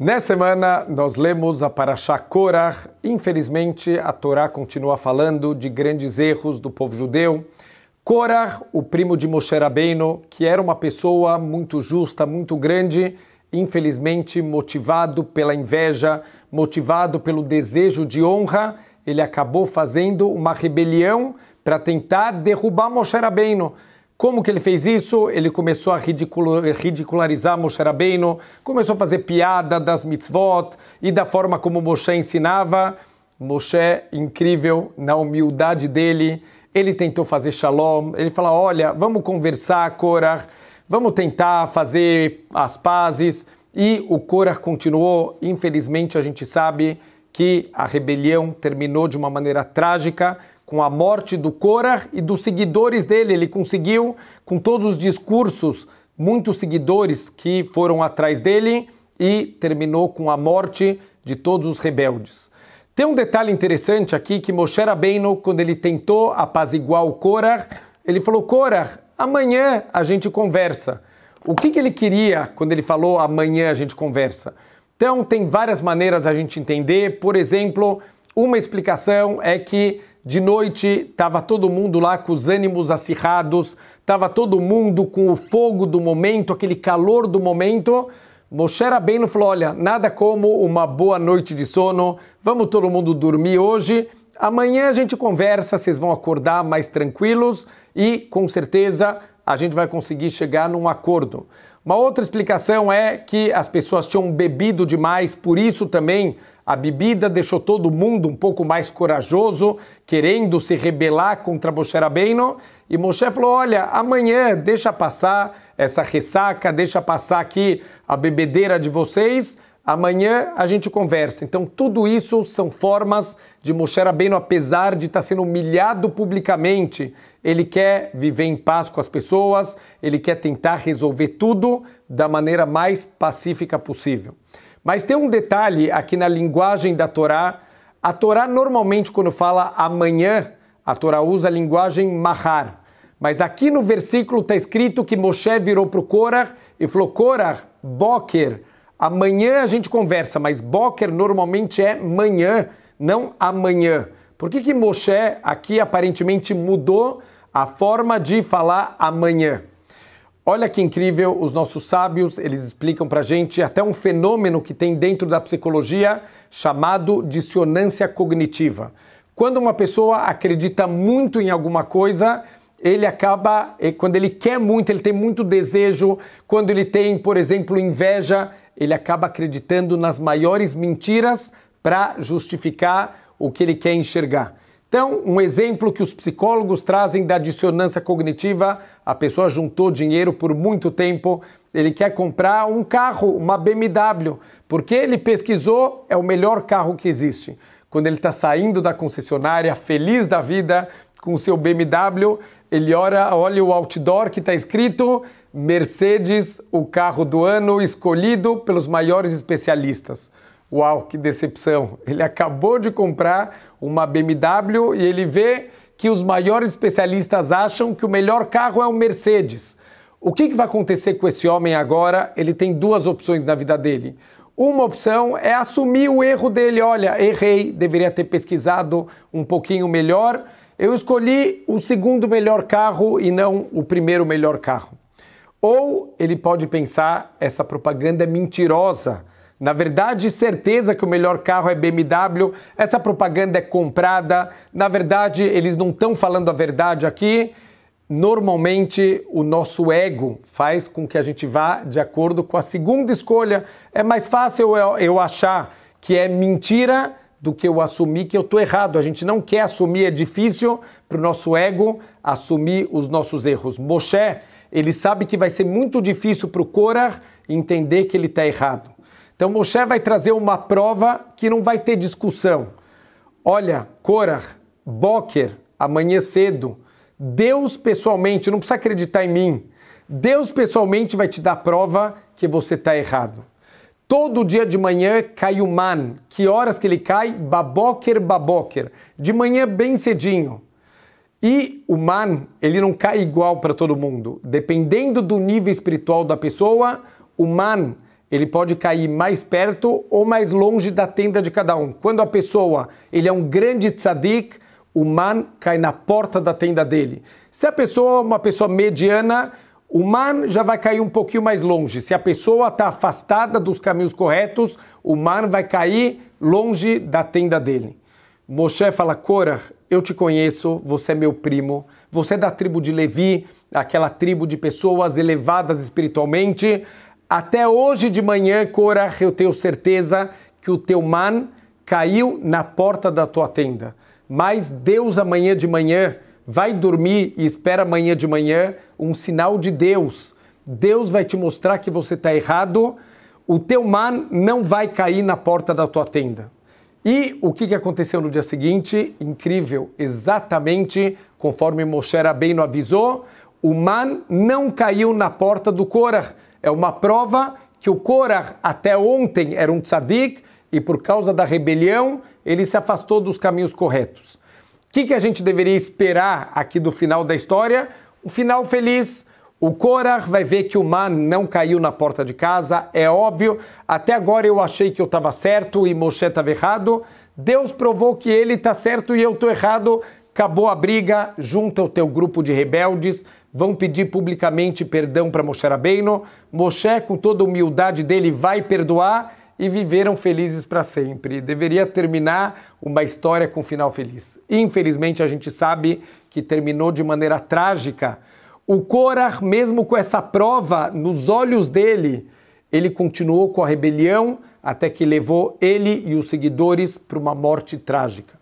Nessa semana nós lemos a parasha Korach. Infelizmente a Torá continua falando de grandes erros do povo judeu. Korach, o primo de Moshe Rabbeinu, que era uma pessoa muito justa, muito grande, infelizmente motivado pela inveja, motivado pelo desejo de honra, ele acabou fazendo uma rebelião para tentar derrubar Moshe Rabbeinu. Como que ele fez isso? Ele começou a ridicularizar Moshe Rabbeinu, começou a fazer piada das mitzvot e da forma como Moshe ensinava. Moshe, incrível, na humildade dele, ele tentou fazer shalom. Ele fala, olha, vamos conversar, Korach, vamos tentar fazer as pazes. E o Korach continuou. Infelizmente, a gente sabe que a rebelião terminou de uma maneira trágica, com a morte do Korach e dos seguidores dele. Ele conseguiu, com todos os discursos, muitos seguidores que foram atrás dele, e terminou com a morte de todos os rebeldes. Tem um detalhe interessante aqui, que Moshe Rabbeinu, quando ele tentou apaziguar o Korach, ele falou, Korach, amanhã a gente conversa. O que ele queria quando ele falou amanhã a gente conversa? Então tem várias maneiras da gente entender. Por exemplo, uma explicação é que de noite estava todo mundo lá com os ânimos acirrados, estava todo mundo com o fogo do momento, aquele calor do momento. Moshe Rabbeinu falou, olha, nada como uma boa noite de sono, vamos todo mundo dormir hoje, amanhã a gente conversa, vocês vão acordar mais tranquilos e com certeza a gente vai conseguir chegar num acordo. Uma outra explicação é que as pessoas tinham bebido demais, por isso também a bebida deixou todo mundo um pouco mais corajoso, querendo se rebelar contra Moshe Rabbeinu. E Moshe falou, olha, amanhã deixa passar essa ressaca, deixa passar aqui a bebedeira de vocês, amanhã a gente conversa. Então tudo isso são formas de Moshe Rabbeinu, apesar de estar sendo humilhado publicamente, ele quer viver em paz com as pessoas, ele quer tentar resolver tudo da maneira mais pacífica possível. Mas tem um detalhe aqui na linguagem da Torá. A Torá normalmente quando fala amanhã, a Torá usa a linguagem mahar. Mas aqui no versículo está escrito que Moshe virou para o Korach e falou, Korach, boker, amanhã a gente conversa, mas boker normalmente é manhã, não amanhã. Por que Moshe aqui aparentemente mudou a forma de falar amanhã? Olha que incrível, os nossos sábios, eles explicam para a gente até um fenômeno que tem dentro da psicologia chamado dissonância cognitiva. Quando uma pessoa acredita muito em alguma coisa, ele acaba, quando ele quer muito, ele tem muito desejo, quando ele tem, por exemplo, inveja, ele acaba acreditando nas maiores mentiras para justificar o que ele quer enxergar. Então, um exemplo que os psicólogos trazem da dissonância cognitiva, a pessoa juntou dinheiro por muito tempo, ele quer comprar um carro, uma BMW, porque ele pesquisou, é o melhor carro que existe. Quando ele está saindo da concessionária, feliz da vida, com o seu BMW, ele olha o outdoor que está escrito Mercedes, o carro do ano, escolhido pelos maiores especialistas. Uau, que decepção! Ele acabou de comprar uma BMW e ele vê que os maiores especialistas acham que o melhor carro é o Mercedes. O que vai acontecer com esse homem agora? Ele tem duas opções na vida dele. Uma opção é assumir o erro dele. Olha, errei, deveria ter pesquisado um pouquinho melhor. Eu escolhi o segundo melhor carro e não o primeiro melhor carro. Ou ele pode pensar, essa propaganda é mentirosa. Na verdade, certeza que o melhor carro é BMW, essa propaganda é comprada, na verdade, eles não estão falando a verdade aqui. Normalmente, o nosso ego faz com que a gente vá de acordo com a segunda escolha. É mais fácil eu achar que é mentira do que eu assumir que eu estou errado. A gente não quer assumir, é difícil para o nosso ego assumir os nossos erros. Moshe, ele sabe que vai ser muito difícil para o Korach entender que ele está errado. Então Moshe vai trazer uma prova que não vai ter discussão. Olha, Korach, boker, amanhã cedo, Deus pessoalmente, não precisa acreditar em mim, Deus pessoalmente vai te dar a prova que você está errado. Todo dia de manhã cai o Man. Que horas que ele cai? Baboker, baboker. De manhã bem cedinho. E o Man, ele não cai igual para todo mundo. Dependendo do nível espiritual da pessoa, o Man, ele pode cair mais perto ou mais longe da tenda de cada um. Quando a pessoa ele é um grande tzadik, o man cai na porta da tenda dele. Se a pessoa é uma pessoa mediana, o man já vai cair um pouquinho mais longe. Se a pessoa está afastada dos caminhos corretos, o man vai cair longe da tenda dele. Moshe fala, Korach, eu te conheço, você é meu primo, você é da tribo de Levi, aquela tribo de pessoas elevadas espiritualmente. Até hoje de manhã, Korach, eu tenho certeza que o teu man caiu na porta da tua tenda. Mas Deus amanhã de manhã vai dormir e espera amanhã de manhã um sinal de Deus. Deus vai te mostrar que você está errado, o teu man não vai cair na porta da tua tenda. E o que aconteceu no dia seguinte? Incrível, exatamente conforme Moshe Rabbeinu avisou, o man não caiu na porta do Korach. É uma prova que o Korach até ontem era um tzadik e por causa da rebelião ele se afastou dos caminhos corretos. O que a gente deveria esperar aqui do final da história? Um final feliz. O Korach vai ver que o man não caiu na porta de casa, é óbvio. Até agora eu achei que eu estava certo e Moshe estava errado. Deus provou que ele está certo e eu estou errado. Acabou a briga, junta o teu grupo de rebeldes, vão pedir publicamente perdão para Moshe Rabbeinu. Moshe, com toda a humildade dele, vai perdoar e viveram felizes para sempre. Deveria terminar uma história com um final feliz. Infelizmente, a gente sabe que terminou de maneira trágica. O Korach, mesmo com essa prova nos olhos dele, ele continuou com a rebelião até que levou ele e os seguidores para uma morte trágica.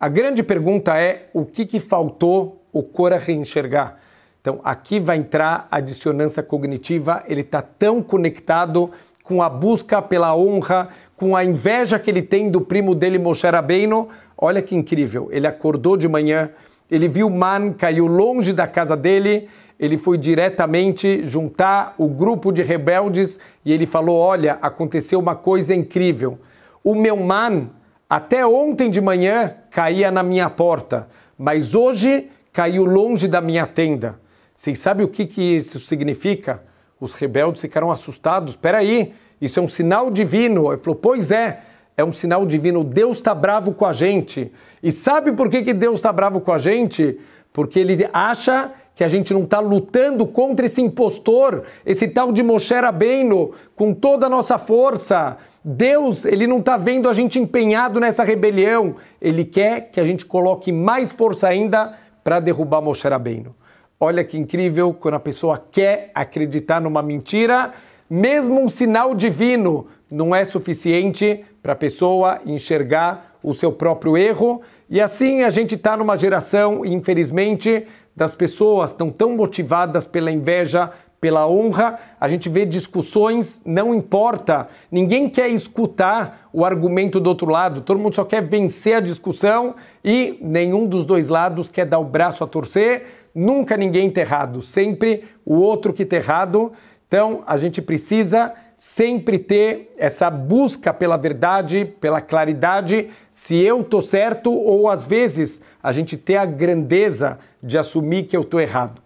A grande pergunta é o que faltou o Korach enxergar? Então, aqui vai entrar a dissonância cognitiva. Ele está tão conectado com a busca pela honra, com a inveja que ele tem do primo dele, Moshe Rabbeinu. Olha que incrível, ele acordou de manhã, ele viu o man, caiu longe da casa dele, ele foi diretamente juntar o grupo de rebeldes e ele falou, olha, aconteceu uma coisa incrível. O meu man, até ontem de manhã, caía na minha porta, mas hoje caiu longe da minha tenda. Vocês sabem o que isso significa? Os rebeldes ficaram assustados. Espera aí, isso é um sinal divino. Ele falou, pois é. É um sinal divino, Deus está bravo com a gente. E sabe por que Deus está bravo com a gente? Porque ele acha que a gente não está lutando contra esse impostor, esse tal de Moshe Rabbeinu, com toda a nossa força. Deus, ele não está vendo a gente empenhado nessa rebelião. Ele quer que a gente coloque mais força ainda para derrubar Moshe Rabbeinu. Olha que incrível, quando a pessoa quer acreditar numa mentira, mesmo um sinal divino não é suficiente para a pessoa enxergar o seu próprio erro. E assim a gente está numa geração, infelizmente, das pessoas estão tão motivadas pela inveja, pela honra. A gente vê discussões, não importa. Ninguém quer escutar o argumento do outro lado. Todo mundo só quer vencer a discussão e nenhum dos dois lados quer dar o braço a torcer. Nunca ninguém está errado. Sempre o outro que está errado. Então, a gente precisa sempre ter essa busca pela verdade, pela claridade, se eu estou certo ou, às vezes, a gente ter a grandeza de assumir que eu estou errado.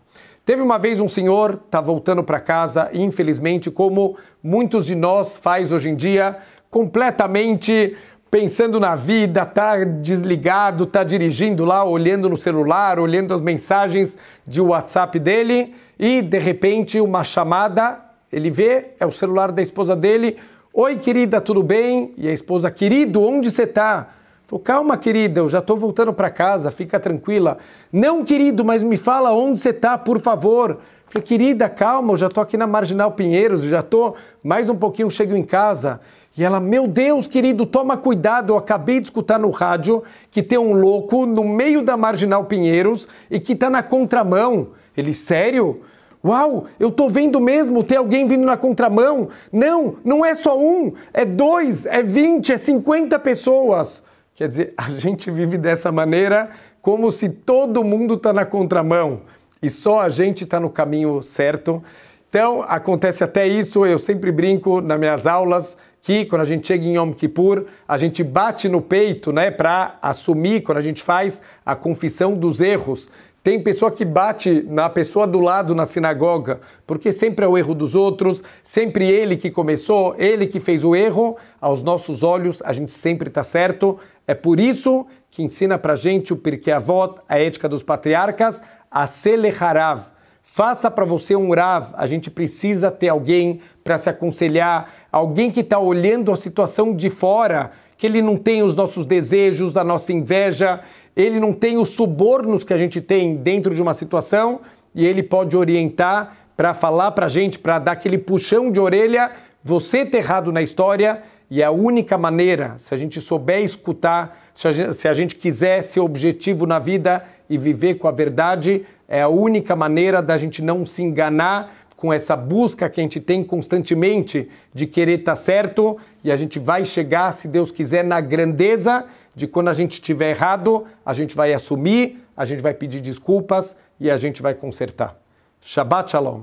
Teve uma vez um senhor, está voltando para casa, infelizmente, como muitos de nós faz hoje em dia, completamente pensando na vida, está desligado, está dirigindo lá, olhando no celular, olhando as mensagens de WhatsApp dele e, de repente, uma chamada, ele vê, é o celular da esposa dele. Oi, querida, tudo bem? E a esposa, querido, onde você está? Falou, calma, querida, eu já estou voltando para casa, fica tranquila. Não, querido, mas me fala onde você está, por favor. Falei, querida, calma, eu já estou aqui na Marginal Pinheiros, eu já estou, mais um pouquinho chego em casa. E ela, meu Deus, querido, toma cuidado, eu acabei de escutar no rádio que tem um louco no meio da Marginal Pinheiros e que está na contramão. Ele, sério? Uau, eu tô vendo mesmo, tem alguém vindo na contramão. Não, não é só um, é 2, é 20, é 50 pessoas. Quer dizer, a gente vive dessa maneira como se todo mundo tá na contramão e só a gente tá no caminho certo. Então, acontece até isso, eu sempre brinco nas minhas aulas, que quando a gente chega em Yom Kippur, a gente bate no peito, né, para assumir, quando a gente faz a confissão dos erros. Tem pessoa que bate na pessoa do lado na sinagoga, porque sempre é o erro dos outros, sempre ele que começou, ele que fez o erro. Aos nossos olhos, a gente sempre está certo. É por isso que ensina para a gente o Pirkei Avot, a ética dos patriarcas, a Rav. Faça para você um Rav. A gente precisa ter alguém para se aconselhar, alguém que está olhando a situação de fora, que ele não tem os nossos desejos, a nossa inveja, ele não tem os subornos que a gente tem dentro de uma situação, e ele pode orientar para falar para a gente, para dar aquele puxão de orelha, você tá errado na história, e a única maneira, se a gente souber escutar, se a gente quiser ser objetivo na vida e viver com a verdade, é a única maneira da gente não se enganar com essa busca que a gente tem constantemente de querer estar certo, e a gente vai chegar, se Deus quiser, na grandeza de quando a gente estiver errado, a gente vai assumir, a gente vai pedir desculpas e a gente vai consertar. Shabbat shalom.